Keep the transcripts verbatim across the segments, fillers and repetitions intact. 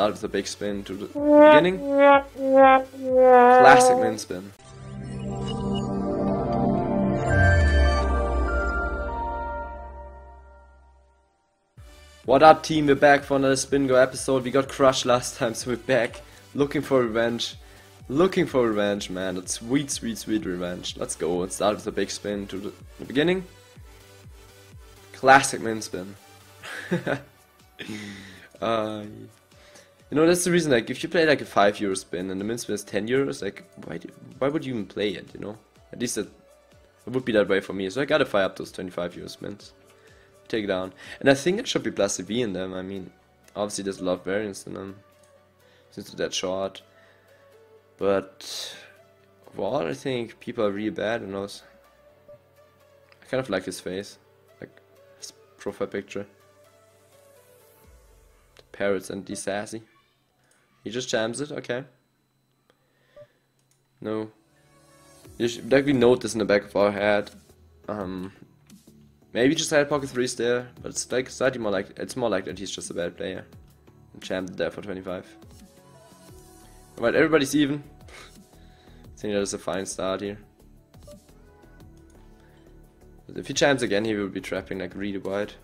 Out of the big spin to the beginning. Classic min spin. What up, team? We're back for another SpinGo episode. We got crushed last time, so we're back looking for revenge. Looking for revenge, man. That's sweet, sweet, sweet revenge. Let's go. Let's start with the big spin to the beginning. Classic min spin. uh, You know, that's the reason, like, if you play like a five euro spin and the min spin is ten euros, like, why do, why would you even play it, you know? At least it, it would be that way for me, so I gotta fire up those twenty-five euro spins. Take it down. And I think it should be plus a V in them. I mean, obviously there's a lot of variance in them, since they're that short. But overall, I think people are really bad in those. I kind of like his face, like, his profile picture. The parrots and the sassy. He just jams it, okay. No. You should, like, we note this in the back of our head. Um, maybe just had pocket threes there, but it's like slightly more like it's more like that he's just a bad player. And jammed it there for twenty-five. Alright, everybody's even. I think that is a fine start here. But if he jams again, he will be trapping like really wide.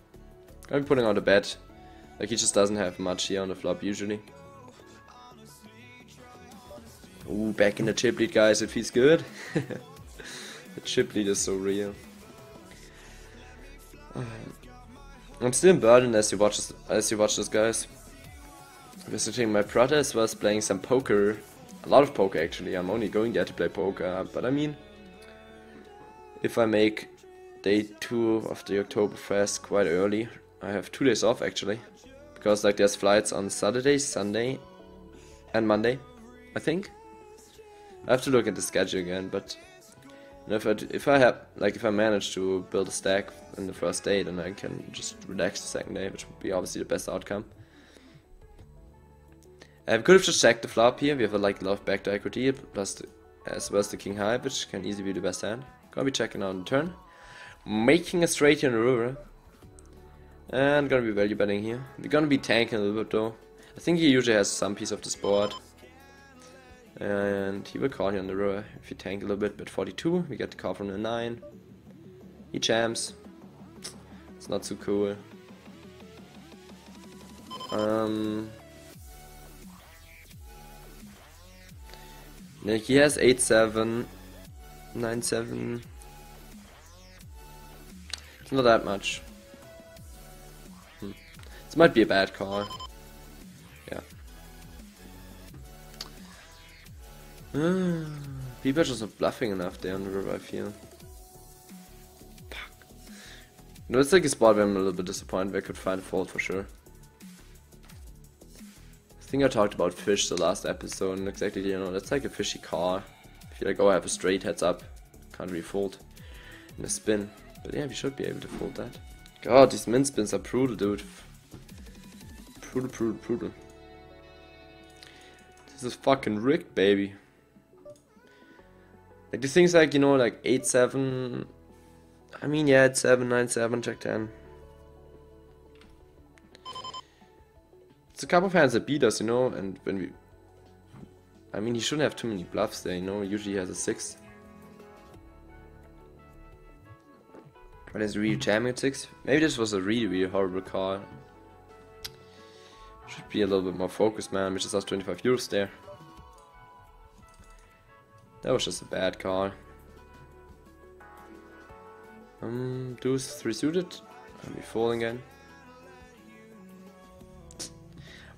I'm putting out a bet. Like, he just doesn't have much here on the flop usually. Ooh, back in the chip lead, guys, it feels good. The chip lead is so real. Uh, I'm still burdened as you watch this, as you watch this, guys. Visiting my brothers was playing some poker, a lot of poker actually. I'm only going there to play poker, but I mean, if I make day two of the Oktoberfest quite early, I have two days off actually, because like there's flights on Saturday, Sunday, and Monday, I think. I have to look at the schedule again, but if I, if I have, like, if I manage to build a stack in the first day, then I can just relax the second day, which would be obviously the best outcome. I could have just checked the flop here. We have a like love back to equity, plus the, as well as the king high, which can easily be the best hand. Gonna be checking out the turn, making a straight here in the river, and gonna be value betting here. We're gonna be tanking a little bit though. I think he usually has some piece of this board. And he will call here on the river if you tank a little bit, but forty-two, we get the call from the nine. He jams. It's not so cool. Um, he has eight seven, nine seven. It's not that much. Hmm. This might be a bad call. Yeah. Uh, people are just not bluffing enough there on the river, I feel. Fuck. No, it's like a spot where I'm a little bit disappointed, where I could find a fault for sure. I think I talked about fish the last episode, and exactly, you know, that's like a fishy car. I feel like, oh, I have a straight, heads up, can't really fold, and a spin. But yeah, we should be able to fold that. God, these min spins are brutal, dude. Brutal, brutal, brutal. This is fucking rigged, baby. Like, the things like, you know, like eight seven, I mean, yeah, it's seven nine seven, check ten. It's a couple of hands that beat us, you know, and when we... I mean, he shouldn't have too many bluffs there, you know, usually he has a six. But it's really jamming at six. Maybe this was a really, really horrible call. Should be a little bit more focused, man, which is us twenty-five euros there. That was just a bad call. Um, deuce, three suited. I'll be falling again.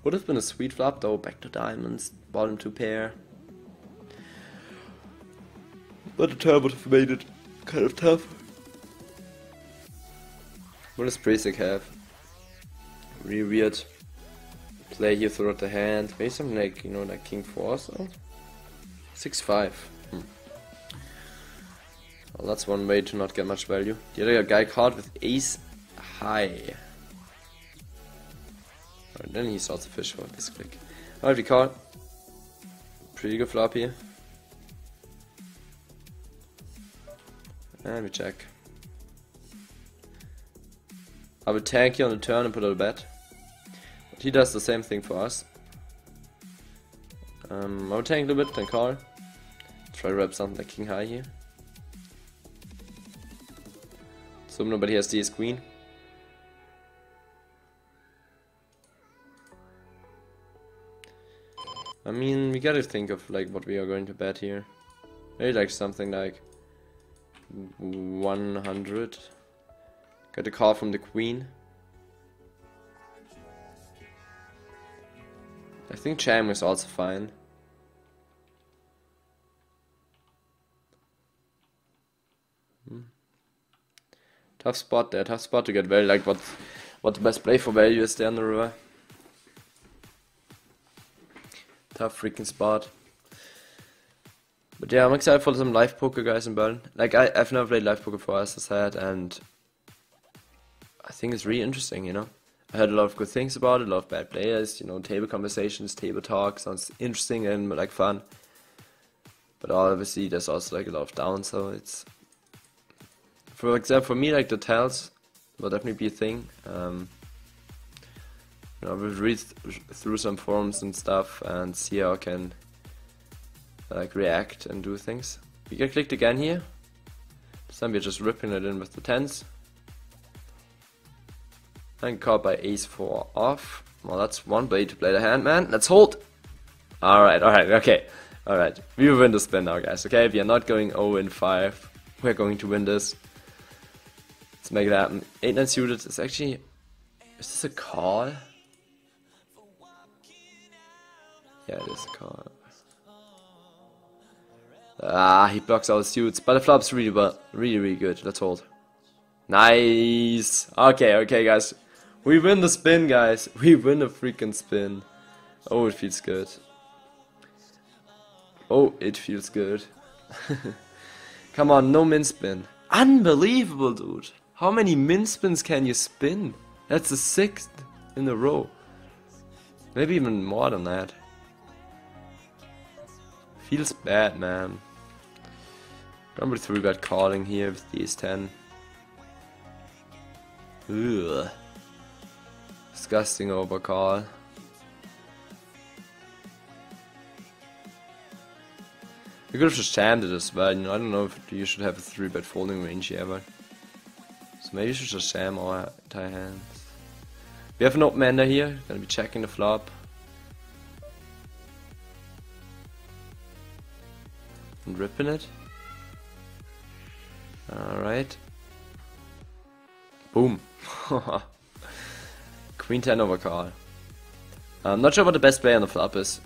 Would have been a sweet flop though, back to diamonds, bottom two pair. But the turn would have made it kind of tough. What does Prasik have? Really weird play here throughout the hand. Maybe something like, you know, like king four or so. six five. Hmm. Well, that's one way to not get much value. The other guy caught with ace high. Alright, then he sorts the fish for this click. Alright, we call. Pretty good flop here. And we check. I will tank here on the turn and put out a bet. But he does the same thing for us. Um, I would tank a little bit, then call. Try to wrap something like king high here. So nobody has the ace queen. I mean, we gotta think of like what we are going to bet here. Maybe like something like one hundred. Got a call from the queen. I think jam is also fine. Hmm. Tough spot there, tough spot to get value. Like what, what the best play for value is there on the river. Tough freaking spot. But yeah, I'm excited for some live poker, guys, in Berlin. Like I, I've never played live poker before, as I said, and I think it's really interesting, you know. I heard a lot of good things about it, a lot of bad players, you know, table conversations, table talk, sounds interesting and like fun. But obviously there's also like a lot of downs, so it's... For example, for me, like the tells will definitely be a thing. Um, you know, I will read th through some forums and stuff and see how I can like react and do things. We get clicked again here. This time we're just ripping it in with the tens. And caught by ace four off. Well, that's one way to play the hand, man. Let's hold. Alright, alright, okay. Alright, we win the spin now, guys. Okay, we are not going zero and five. We're going to win this. Let's make it happen. eight nine suited. It's actually... Is this a call? Yeah, it is a call. Ah, he blocks out suits. But the flop's really well. Really, really good. Let's hold. Nice. Okay, okay, guys. We win the spin, guys. We win the freaking spin. Oh, it feels good. Oh, it feels good. Come on, no min spin. Unbelievable, dude. How many min spins can you spin? That's the sixth in a row. Maybe even more than that. Feels bad, man. Number three bet calling here with these ten. Ugh. Disgusting overcall. We could have just jammed it as well, you know. I don't know if you should have a three bet folding range here, but... So maybe you should just jam our entire hands. We have an open ender here, gonna be checking the flop. And ripping it. Alright. Boom. Queen ten overcall. I'm not sure what the best play on the flop is,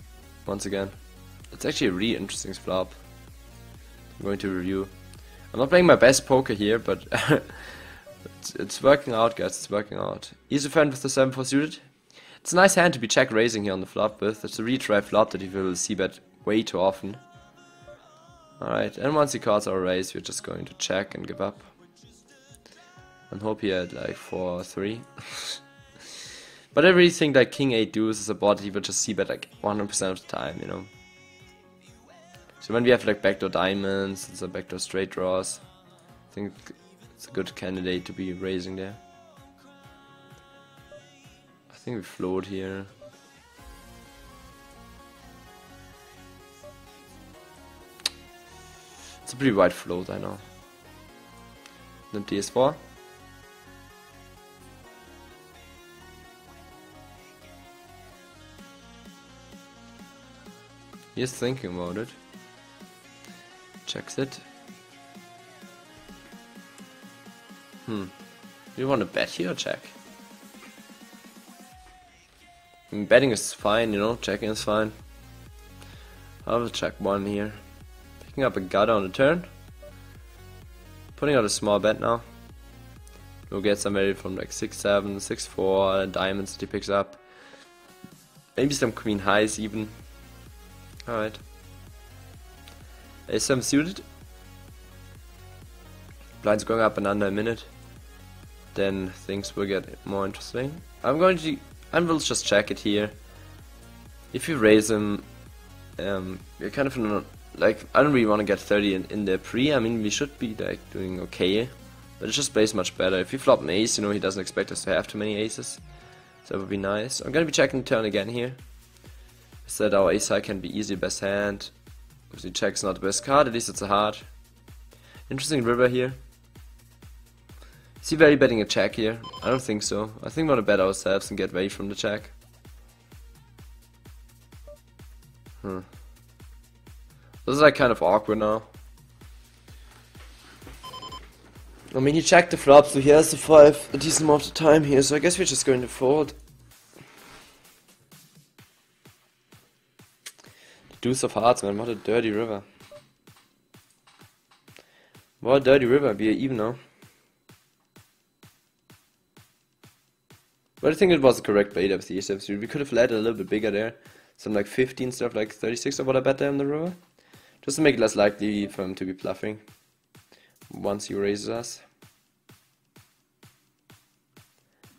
once again. It's actually a really interesting flop. I'm going to review. I'm not playing my best poker here, but it's, it's working out, guys, it's working out. He's a fan with the seven four suited. It's a nice hand to be check raising here on the flop with. It's a really dry flop that you will see bet way too often. Alright, and once he calls our raise, we're just going to check and give up. And hope he had like four three. But I really think that king eight deuce is a board he would just see bet like one hundred percent of the time, you know. So when we have like backdoor diamonds, it's a backdoor straight draws. I think it's a good candidate to be raising there. I think we float here. It's a pretty wide float, I know. Then D S four. He's thinking about it. Checks it. Hmm. Do you want to bet here or check? I mean, betting is fine, you know. Checking is fine. I'll check one here. Picking up a gutter on the turn. Putting out a small bet now. We'll get some value from like six seven, six four, diamonds that he picks up. Maybe some queen highs even. Alright. ace seven suited. Blinds going up in under a minute. Then things will get more interesting. I'm going to... I will just check it here. If you raise him... Um, you're kind of... An, like, I don't really want to get thirty in, in the pre. I mean, we should be like doing okay. But it just plays much better. If you flop an ace, you know, he doesn't expect us to have too many aces. So that would be nice. I'm going to be checking the turn again here. is that our ace high can be easily best hand. Obviously check's not the best card, at least it's a heart. Interesting river here. Is he value betting a check here? I don't think so. I think we want to bet ourselves and get value from the check. Hmm. This is like kind of awkward now. I mean, he checked the flop, so he has to five a decent amount of time here, so I guess we're just going to fold. The deuce of hearts, man, what a dirty river. What a dirty river, we are even now. But I think it was a correct play there with the ace. We could have led a little bit bigger there. Some like fifteen instead of like thirty-six or what I bet there on the river. Just to make it less likely for him to be bluffing once he raises us.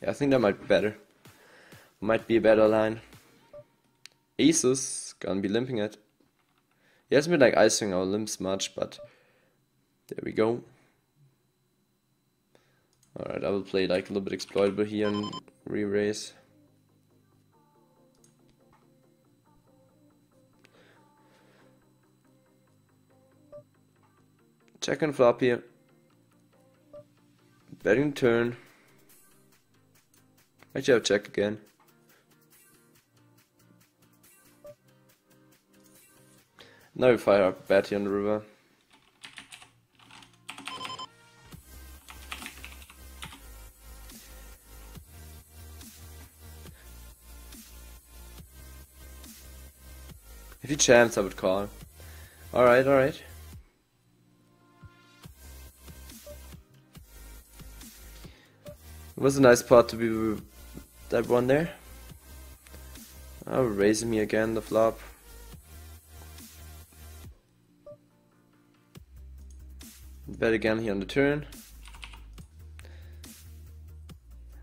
Yeah, I think that might be better. Might be a better line. Aces, gonna be limping it. He hasn't been like icing our limps much, but there we go. Alright, I will play like a little bit exploitable here and re-raise. Check and flop here. Betting turn. Actually, I'll check again. Now we fire up a bet here on the river. If he jams, I would call. Alright, alright. It was a nice pot to be that one there. I'll raise me again the flop. Bet again here on the turn.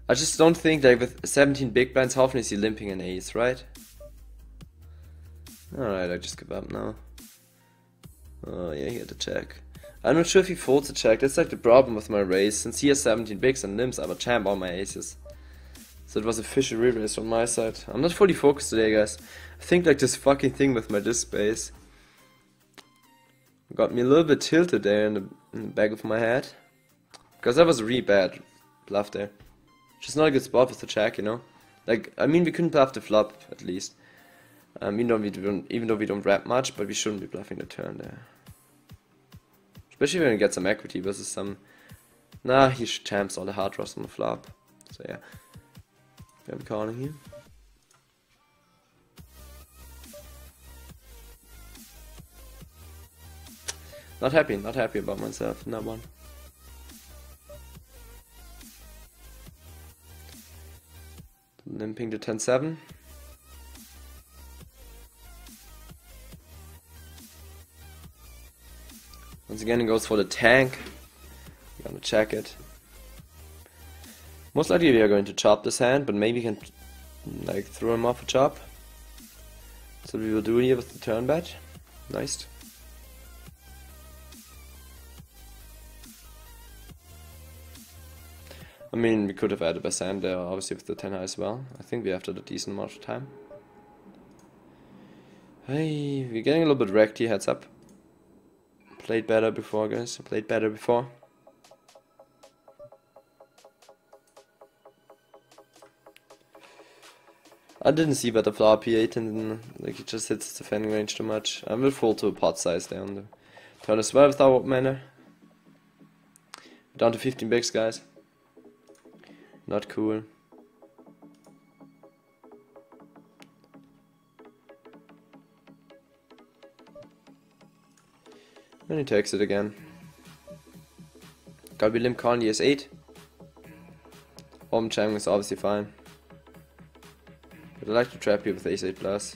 I just don't think that with seventeen big blinds, how often is he limping an ace, right? Alright, I just give up now. Oh yeah, he had to check. I'm not sure if he folds a check. That's like the problem with my raise. Since he has seventeen bigs and limbs, I'm a champ on my aces. So it was a fishy re-raise on my side. I'm not fully focused today, guys. I think like this fucking thing with my disk space got me a little bit tilted there in the, in the back of my head. Because that was a really bad bluff there. Which is not a good spot with the check, you know. Like, I mean, we couldn't bluff the flop, at least. Um, even, though we don't, even though we don't wrap much, but we shouldn't be bluffing the turn there. Especially when you get some equity versus some... Nah, he champs all the hard draws on the flop. So yeah. I'm calling here. Not happy, not happy about myself in that one. Limping to ten seven. Once again, he goes for the tank. We're gonna check it. Most likely we are going to chop this hand, but maybe we can like throw him off a chop. So we will do here with the turn bet. Nice. I mean, we could have added a best hand there, obviously with the ten high as well. I think we have to do a decent amount of time. Hey, we're getting a little bit wrecked here, heads up. Played better before, guys. I played better before. I didn't see better flop P eight, and like it just hits the defending range too much. I will fall to a pot size there on the turn as well with our manner. Down to fifteen bigs, guys. Not cool. And he takes it again. Gotta be limp calling the ace eight. Open jamming is obviously fine. But I like to trap here with ace eight plus.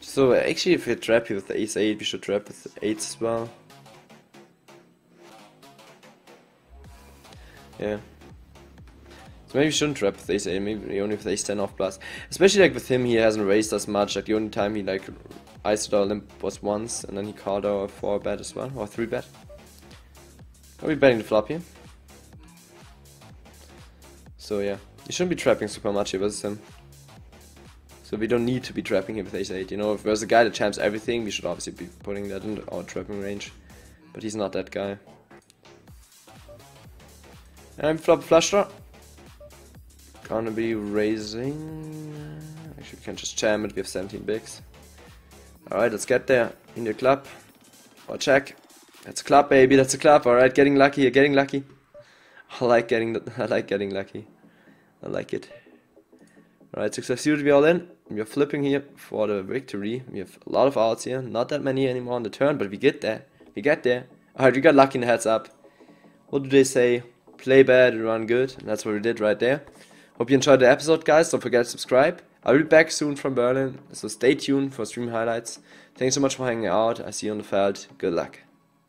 So actually if we trap here with the ace eight, we should trap with the eights as well. Yeah. So maybe we shouldn't trap with ace eight, maybe only with ace ten off plus. Especially like with him, he hasn't raised us much, like the only time he like iced our limp was once, and then he called our four bet as well, or three bet. Are we betting the flop here? So yeah, you shouldn't be trapping super much here versus him. So we don't need to be trapping him with ace eight, you know. If there's a guy that champs everything, we should obviously be putting that in our trapping range. But he's not that guy. And flop flush draw. Gonna be raising... Actually, we can just jam it, we have seventeen bigs. Alright, let's get there. In your club. Or check. That's a club, baby, that's a club. Alright, getting lucky, you're getting lucky. I like getting, I like getting lucky. I like it. Alright, success suited, we're all in. We're flipping here for the victory. We have a lot of outs here. Not that many anymore on the turn, but we get there. We get there. Alright, we got lucky in the heads up. What do they say? Play bad and run good. And that's what we did right there. Hope you enjoyed the episode, guys. Don't forget to subscribe. I will be back soon from Berlin, so stay tuned for stream highlights. Thanks so much for hanging out. I see you on the field. Good luck.